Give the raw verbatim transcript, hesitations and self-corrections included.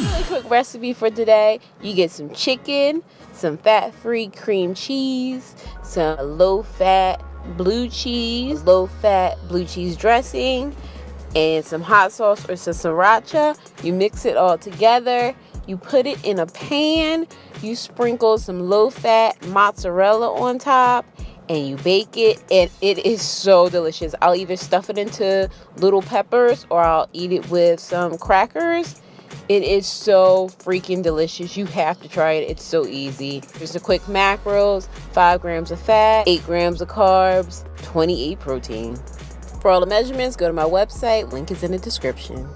Really quick recipe for today. You get some chicken, some fat-free cream cheese, some low-fat blue cheese, low-fat blue cheese dressing, and some hot sauce or some sriracha. You mix it all together. You put it in a pan. You sprinkle some low-fat mozzarella on top, and you bake it, and it is so delicious. I'll either stuff it into little peppers or I'll eat it with some crackers. It is so freaking delicious. You have to try it. It's so easy. Here's the quick macros: five grams of fat, eight grams of carbs, twenty-eight protein. For all the measurements, go to my website. Link is in the description.